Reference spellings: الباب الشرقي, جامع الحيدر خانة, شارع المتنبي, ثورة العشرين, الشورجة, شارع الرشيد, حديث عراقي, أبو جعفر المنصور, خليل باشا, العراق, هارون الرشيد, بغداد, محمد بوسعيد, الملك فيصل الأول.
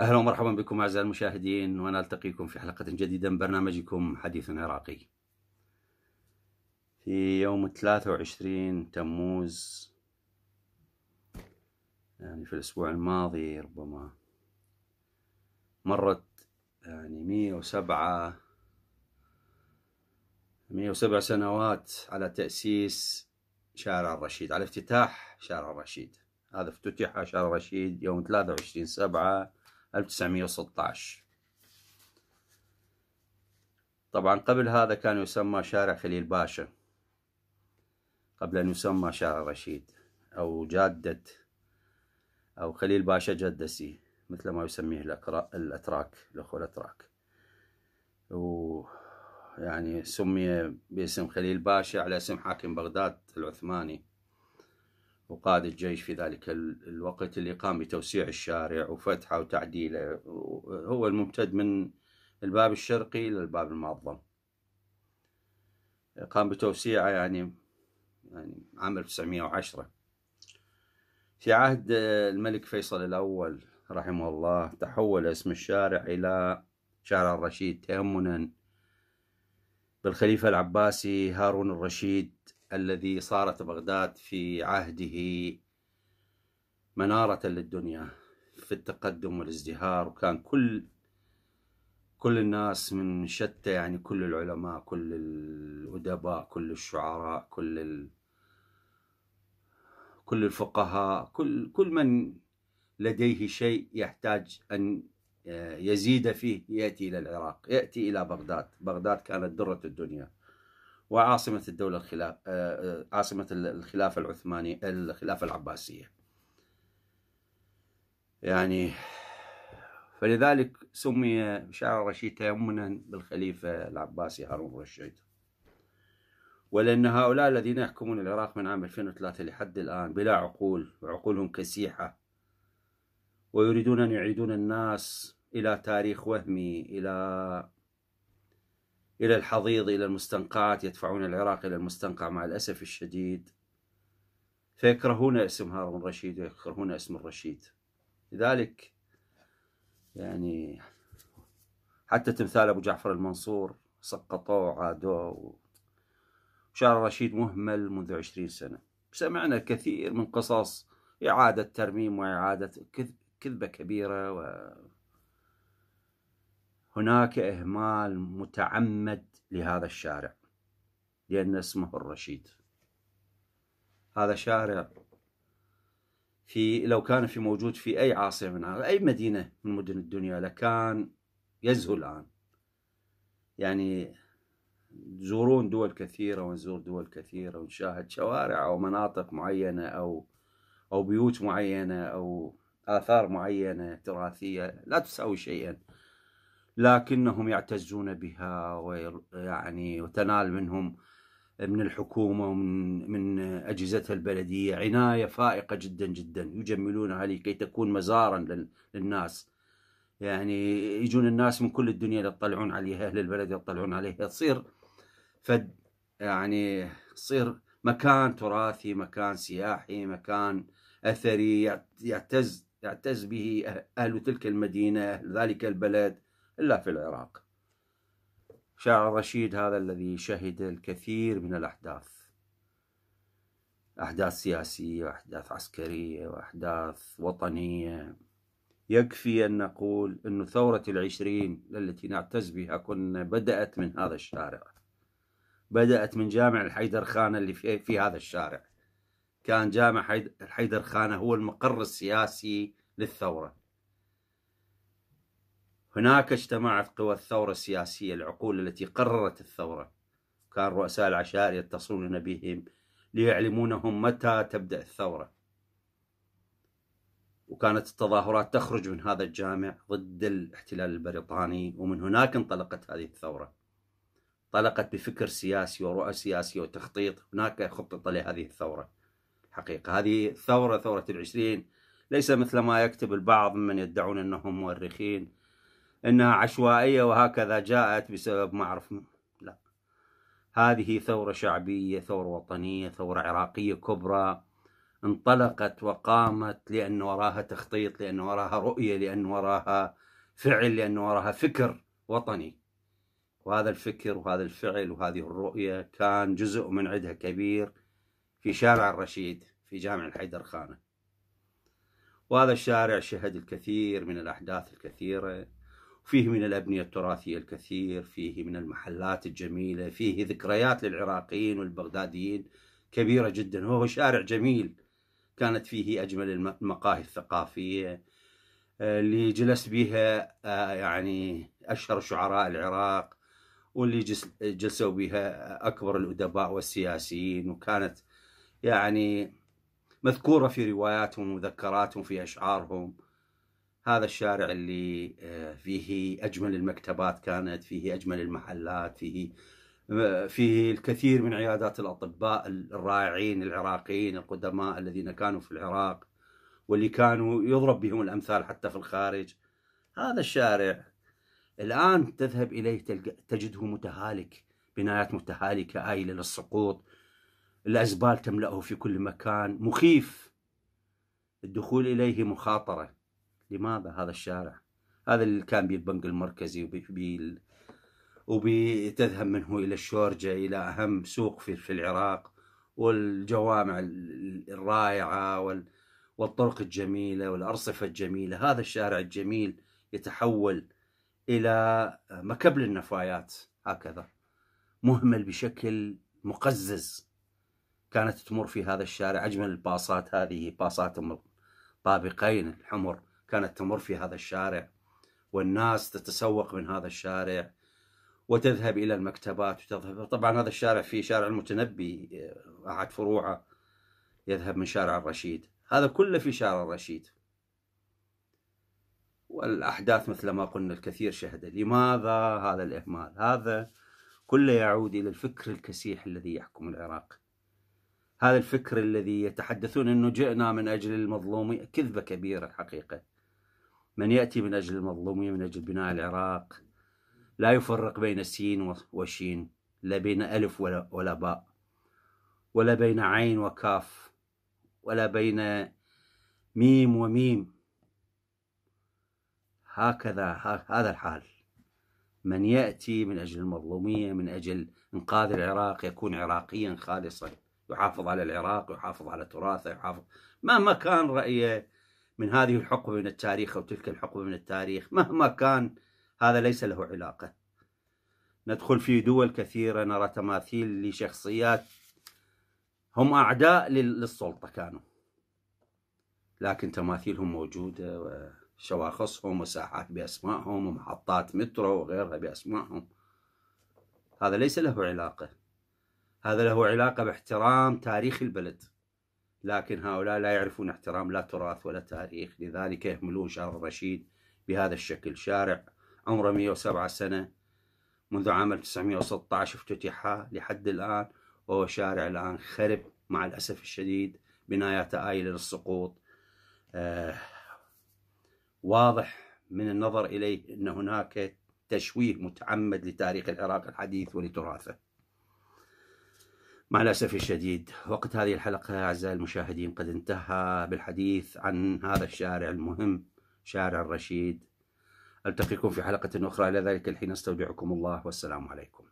أهلا ومرحبا بكم أعزائي المشاهدين، وأنا ألتقيكم في حلقة جديدة من برنامجكم حديث عراقي. في يوم 23 تموز، يعني في الأسبوع الماضي ربما مرت يعني 107 سنوات على تأسيس شارع الرشيد، على افتتاح شارع الرشيد. هذا افتتح شارع الرشيد يوم 23/7/1916. طبعا قبل هذا كان يسمى شارع خليل باشا، قبل أن يسمى شارع الرشيد أو جادة أو خليل باشا جدسي مثل ما يسميه الأتراك، الأخوة الأتراك. ويعني سمي باسم خليل باشا على اسم حاكم بغداد العثماني وقائد الجيش في ذلك الوقت، اللي قام بتوسيع الشارع وفتحه وتعديله، هو الممتد من الباب الشرقي إلى الباب المعظم. قام بتوسيعه يعني عام 1910 في عهد الملك فيصل الأول رحمه الله. تحول اسم الشارع إلى شارع الرشيد تيمنا بالخليفة العباسي هارون الرشيد، الذي صارت بغداد في عهده منارة للدنيا في التقدم والازدهار، وكان كل الناس من شتى، يعني كل العلماء، كل الأدباء، كل الشعراء، كل الفقهاء، كل من لديه شيء يحتاج أن يزيد فيه يأتي إلى العراق، يأتي إلى بغداد. بغداد كانت درة الدنيا وعاصمة الدولة عاصمة الخلافة العثمانية، الخلافة العباسية. يعني فلذلك سمي شارع الرشيد تيمنا بالخليفة العباسي هارون الرشيد. ولأن هؤلاء الذين يحكمون العراق من عام 2003 لحد الآن بلا عقول، وعقولهم كسيحة، ويريدون أن يعيدون الناس إلى تاريخ وهمي، إلى الحضيض، إلى المستنقعات. يدفعون العراق إلى المستنقع مع الأسف الشديد، فيكرهون اسم هارون الرشيد ويكرهون اسم الرشيد. لذلك يعني حتى تمثال أبو جعفر المنصور سقطوه وعادوه. شارع الرشيد مهمل منذ 20 سنة، سمعنا كثير من قصص إعادة ترميم وإعادة كذبة كبيرة، و هناك إهمال متعمد لهذا الشارع لأن اسمه الرشيد. هذا شارع لو كان موجود في أي عاصمة من أي مدينة من مدن الدنيا لكان يزهو الآن. يعني تزورون دول كثيرة ونزور دول كثيرة ونشاهد شوارع أو مناطق معينة أو بيوت معينة أو آثار معينة تراثية لا تساوي شيئا، لكنهم يعتزون بها، ويعني وتنال منهم من الحكومة ومن أجهزتها البلدية عناية فائقة جدا جدا، يجملونها لكي تكون مزارا للناس. يعني يجون الناس من كل الدنيا يطلعون عليها، أهل البلد يطلعون عليها، تصير يعني تصير مكان تراثي، مكان سياحي، مكان أثري يعتز به أهل تلك المدينة، أهل ذلك البلد، إلا في العراق. شارع الرشيد هذا الذي شهد الكثير من الأحداث، أحداث سياسية وأحداث عسكرية وأحداث وطنية. يكفي أن نقول أن ثورة العشرين التي نعتز بها كنا بدأت من هذا الشارع، بدأت من جامع الحيدر خانة اللي في هذا الشارع. كان جامع الحيدر خانة هو المقر السياسي للثورة. هناك اجتمعت قوى الثورة السياسية، العقول التي قررت الثورة، كان رؤساء العشائر يتصلون بهم ليعلمونهم متى تبدأ الثورة. وكانت التظاهرات تخرج من هذا الجامع ضد الاحتلال البريطاني، ومن هناك انطلقت هذه الثورة. انطلقت بفكر سياسي ورؤى سياسية وتخطيط، هناك خطط لهذه الثورة. الحقيقة هذه الثورة، ثورة العشرين، ليس مثل ما يكتب البعض ممن يدعون أنهم مؤرخين أنها عشوائية وهكذا جاءت بسبب ما أعرف. لا، هذه ثورة شعبية، ثورة وطنية، ثورة عراقية كبرى انطلقت وقامت لأن وراها تخطيط، لأن وراها رؤية، لأن وراها فعل، لأن وراها فكر وطني. وهذا الفكر وهذا الفعل وهذه الرؤية كان جزء من عدها كبير في شارع الرشيد في جامع الحيدر خانة. وهذا الشارع شهد الكثير من الأحداث الكثيرة، فيه من الأبنية التراثية الكثير، فيه من المحلات الجميلة، فيه ذكريات للعراقيين والبغداديين كبيرة جدا. هو شارع جميل كانت فيه أجمل المقاهي الثقافية اللي جلس بها يعني أشهر شعراء العراق، واللي جلسوا بها أكبر الأدباء والسياسيين، وكانت يعني مذكورة في رواياتهم ومذكراتهم في أشعارهم. هذا الشارع اللي فيه أجمل المكتبات كانت، فيه أجمل المحلات، فيه الكثير من عيادات الأطباء الرائعين العراقيين القدماء الذين كانوا في العراق واللي كانوا يضرب بهم الأمثال حتى في الخارج. هذا الشارع الآن تذهب إليه تجده متهالك، بنايات متهالكة آيلة للسقوط، الأزبال تملأه في كل مكان، مخيف، الدخول إليه مخاطرة. لماذا هذا الشارع؟ هذا اللي كان بالبنك المركزي وبتذهب منه إلى الشورجة، إلى أهم سوق في العراق، والجوامع الرائعة والطرق الجميلة والأرصفة الجميلة. هذا الشارع الجميل يتحول إلى مكب للنفايات، هكذا مهمل بشكل مقزز. كانت تمر في هذا الشارع أجمل الباصات، هذه باصات طابقين الحمر كانت تمر في هذا الشارع، والناس تتسوق من هذا الشارع وتذهب إلى المكتبات وتذهب. طبعا هذا الشارع فيه شارع المتنبي أحد فروعه يذهب من شارع الرشيد، هذا كله في شارع الرشيد. والأحداث مثل ما قلنا الكثير شهد. لماذا هذا الإهمال؟ هذا كله يعود إلى الفكر الكسيح الذي يحكم العراق، هذا الفكر الذي يتحدثون أنه جئنا من أجل المظلومية. كذبة كبيرة الحقيقة. من يأتي من أجل المظلومية، من أجل بناء العراق، لا يفرق بين السين وشين، لا بين ألف ولا باء، ولا بين عين وكاف، ولا بين ميم وميم. هكذا هذا الحال. من يأتي من أجل المظلومية، من أجل إنقاذ العراق، يكون عراقيا خالصا، يحافظ على العراق، يحافظ على تراثه، يحافظ مهما كان رأيه من هذه الحقبة من التاريخ أو تلك الحقبة من التاريخ، مهما كان هذا ليس له علاقة. ندخل في دول كثيرة نرى تماثيل لشخصيات هم أعداء للسلطة كانوا، لكن تماثيلهم موجودة وشواخصهم وساحات بأسمائهم ومحطات مترو وغيرها بأسمائهم. هذا ليس له علاقة، هذا له علاقة باحترام تاريخ البلد، لكن هؤلاء لا يعرفون احترام لا تراث ولا تاريخ، لذلك يهملون شارع الرشيد بهذا الشكل. شارع عمره 107 سنة منذ عام 1916 افتتحه لحد الآن، وهو شارع الآن خرب مع الأسف الشديد، بناياته آيلة للسقوط. واضح من النظر إليه أن هناك تشويه متعمد لتاريخ العراق الحديث ولتراثه مع الأسف الشديد. وقت هذه الحلقة أعزائي المشاهدين قد انتهى بالحديث عن هذا الشارع المهم، شارع الرشيد. ألتقيكم في حلقة أخرى، إلى ذلك الحين استودعكم الله، والسلام عليكم.